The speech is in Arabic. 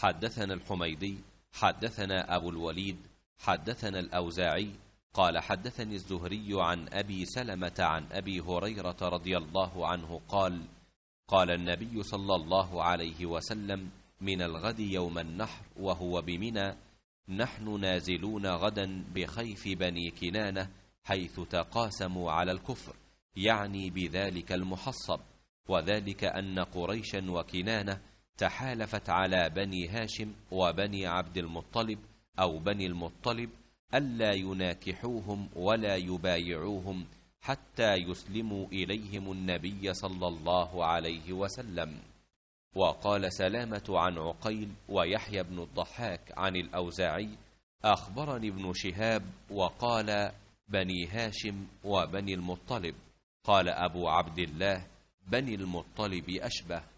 حدثنا الحميدي حدثنا أبو الوليد حدثنا الأوزاعي قال حدثني الزهري عن أبي سلمة عن أبي هريرة رضي الله عنه قال: قال النبي صلى الله عليه وسلم: من الغد يوم النحر وهو بمنى نحن نازلون غدا بخيف بني كنانة حيث تقاسموا على الكفر، يعني بذلك المحصب، وذلك أن قريشا وكنانة تحالفت على بني هاشم وبني عبد المطلب أو بني المطلب ألا يناكحوهم ولا يبايعوهم حتى يسلموا إليهم النبي صلى الله عليه وسلم. وقال سلامة عن عقيل ويحيى بن الضحاك عن الأوزاعي: أخبرني ابن شهاب وقال: بني هاشم وبني المطلب. قال أبو عبد الله: بني المطلب أشبه.